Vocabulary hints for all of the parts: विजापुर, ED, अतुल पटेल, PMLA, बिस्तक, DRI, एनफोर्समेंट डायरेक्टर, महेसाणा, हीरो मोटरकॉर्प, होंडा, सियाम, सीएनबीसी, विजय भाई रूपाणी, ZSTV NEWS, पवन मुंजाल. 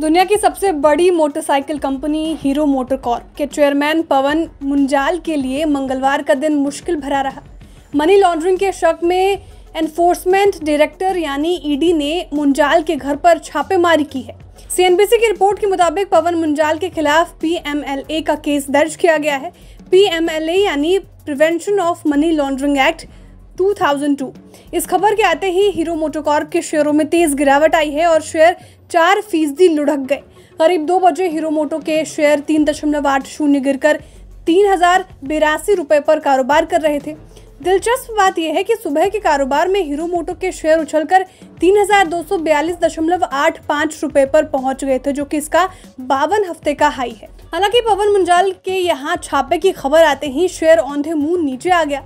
दुनिया की सबसे बड़ी मोटरसाइकिल कंपनी हीरो मोटरकॉर्प के चेयरमैन पवन मुंजाल के लिए मंगलवार का दिन मुश्किल भरा रहा। मनी लॉन्ड्रिंग के शक में एनफोर्समेंट डायरेक्टर यानी ED ने मुंजाल के घर पर छापेमारी की है। सीएनबीसी की रिपोर्ट के मुताबिक पवन मुंजाल के खिलाफ PMLA का केस दर्ज किया गया है। PMLA यानी prevention of money laundering act 2002। इस खबर के आते ही हीरो मोटरकॉर्प के शेयरों में तेज गिरावट आई है और शेयर 4% लुढ़क गए। करीब 2 बजे हीरो मोटो के शेयर 3.80 गिरकर 30,082 रुपये पर कारोबार कर रहे थे। दिलचस्प बात यह है कि सुबह के कारोबार में हीरो मोटो के शेयर उछलकर 3,242.85 रुपये पर पहुंच गए थे, जो कि इसका 52 हफ्ते का हाई है। हालांकि पवन मुंजाल के यहाँ छापे की खबर आते ही शेयर औंधे मुंह नीचे आ गया।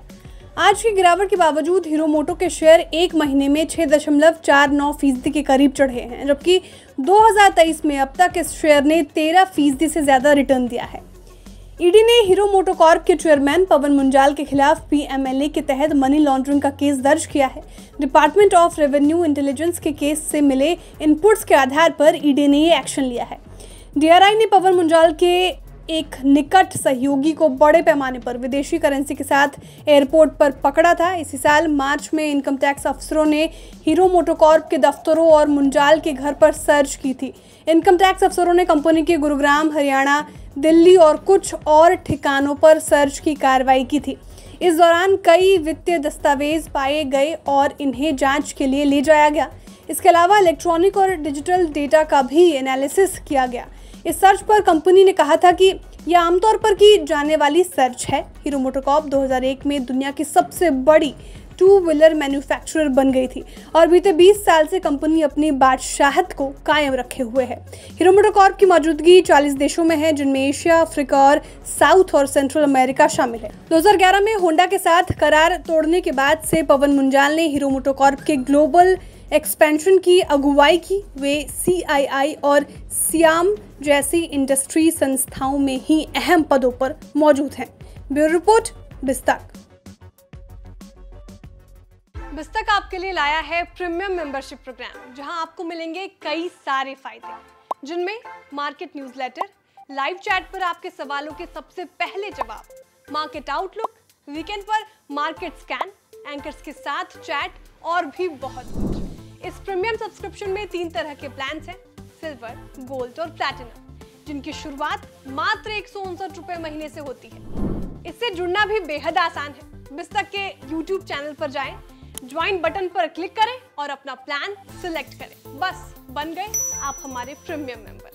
आज की गिरावट के बावजूद हीरो मोटो के शेयर एक महीने में 6.49% के करीब चढ़े हैं, जबकि 2023 में अब तक इस शेयर ने 13% से ज़्यादा रिटर्न दिया है। ED ने हीरो मोटोकॉर्प के चेयरमैन पवन मुंजाल के खिलाफ PMLA के तहत मनी लॉन्ड्रिंग का केस दर्ज किया है। डिपार्टमेंट ऑफ रेवेन्यू इंटेलिजेंस के केस से मिले इनपुट्स के आधार पर ED ने ये एक्शन लिया है। DRI ने पवन मुंजाल के एक निकट सहयोगी को बड़े पैमाने पर विदेशी करेंसी के साथ एयरपोर्ट पर पकड़ा था। इसी साल मार्च में इनकम टैक्स अफसरों ने हीरो मोटोकॉर्प के दफ्तरों और मुंजाल के घर पर सर्च की थी। इनकम टैक्स अफसरों ने कंपनी के गुरुग्राम, हरियाणा, दिल्ली और कुछ और ठिकानों पर सर्च की कार्रवाई की थी। इस दौरान कई वित्तीय दस्तावेज पाए गए और इन्हें जांच के लिए ले जाया गया। इसके अलावा इलेक्ट्रॉनिक और डिजिटल डेटा का भी एनालिसिस किया गया। इस सर्च पर कंपनी ने कहा था कि यह आमतौर पर की जाने वाली सर्च है। हीरो मोटोकॉर्प 2001 में दुनिया की सबसे बड़ी टू व्हीलर मैन्युफैक्चरर बन गई थी और बीते 20 साल से कंपनी अपनी बादशाहत को कायम रखे हुए है। हीरो मोटोकॉर्प की मौजूदगी 40 देशों में है, जिनमें एशिया, अफ्रीका और साउथ और सेंट्रल अमेरिका शामिल है। 2011 में होंडा के साथ करार तोड़ने के बाद से पवन मुंजाल ने हीरो मोटोकॉर्प के ग्लोबल एक्सपेंशन की अगुवाई की। वे CIII और सियाम जैसी इंडस्ट्री संस्थाओं में ही अहम पदों पर मौजूद हैं। Bureau report, बिस्तक। बिस्तक आपके लिए लाया है प्रीमियम मेंबरशिप प्रोग्राम, जहां आपको मिलेंगे कई सारे फायदे, जिनमें मार्केट न्यूज़लेटर, लाइव चैट पर आपके सवालों के सबसे पहले जवाब, मार्केट आउटलुक, वीकेंड पर मार्केट स्कैन, एंकर्स के साथ चैट और भी बहुत कुछ। इस प्रीमियम सब्सक्रिप्शन में 3 तरह के प्लान हैं, सिल्वर, गोल्ड और प्लैटिनम, जिनकी शुरुआत मात्र 159 रुपये महीने से होती है। इससे जुड़ना भी बेहद आसान है। बिस्तक के यूट्यूब चैनल पर जाएं, ज्वाइन बटन पर क्लिक करें और अपना प्लान सिलेक्ट करें। बस, बन गए आप हमारे प्रीमियम मेंबर।